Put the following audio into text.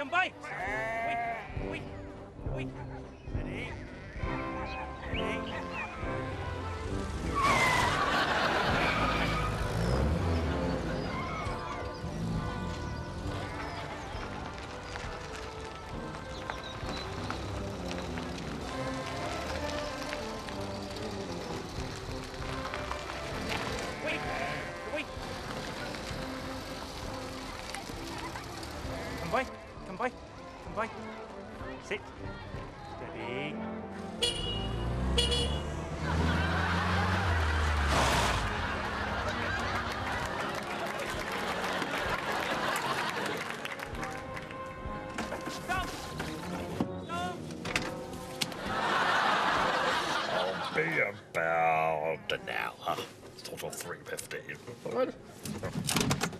Come by. Wait. Ready? Sit. Steady. Stop! No! I'll be about an hour. It's total 3:15.